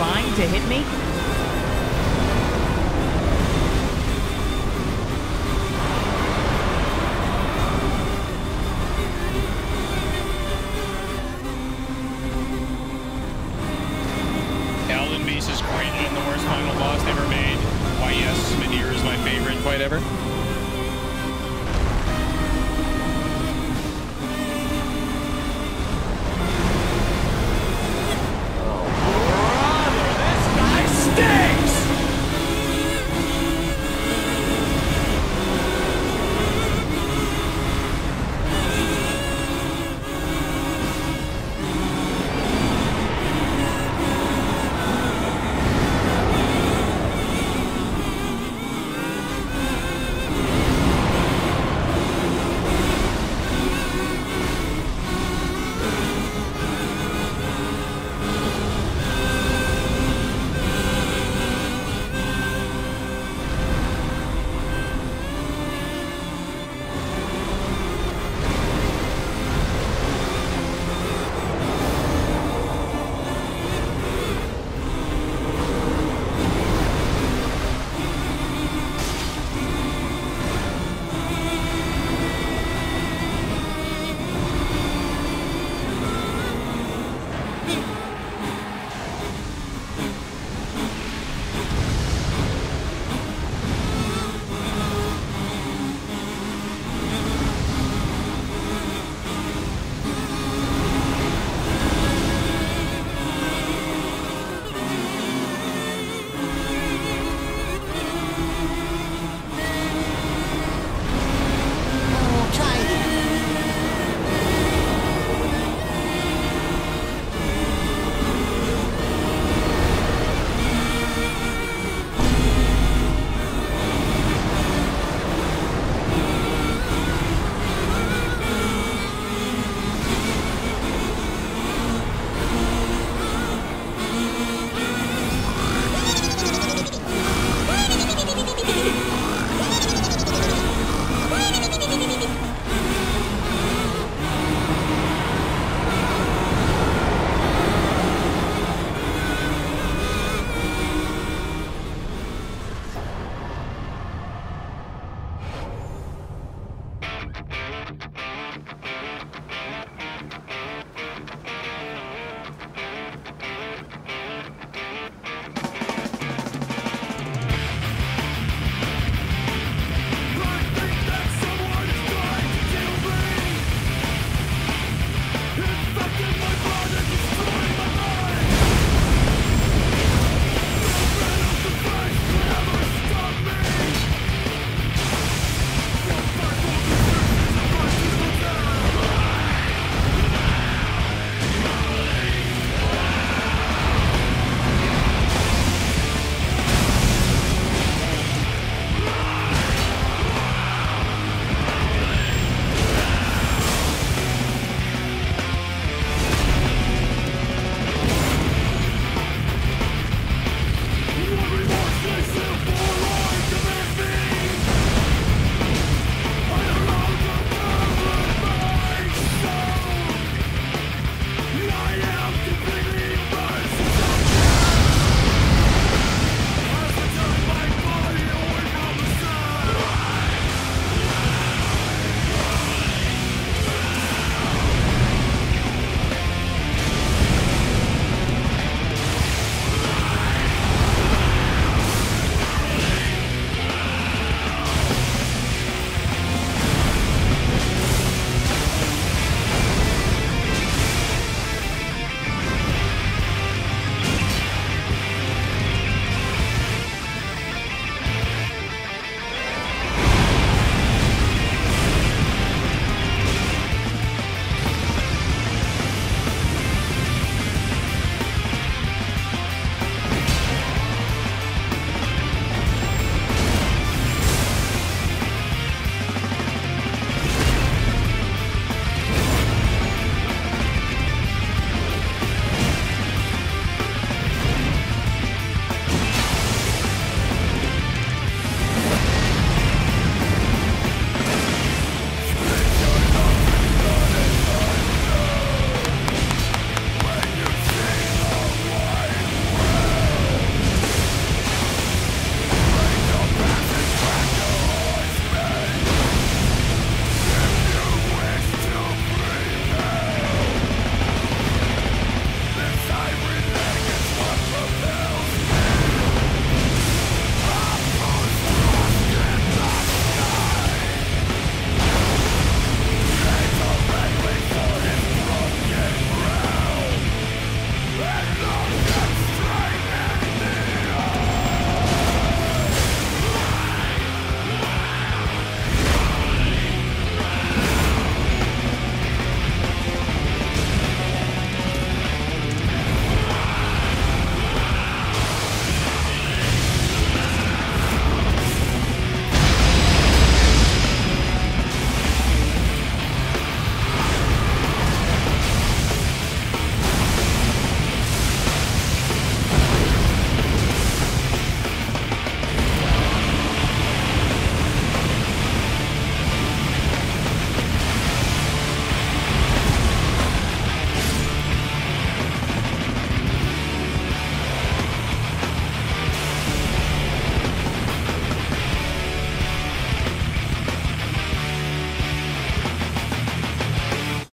trying to hit me?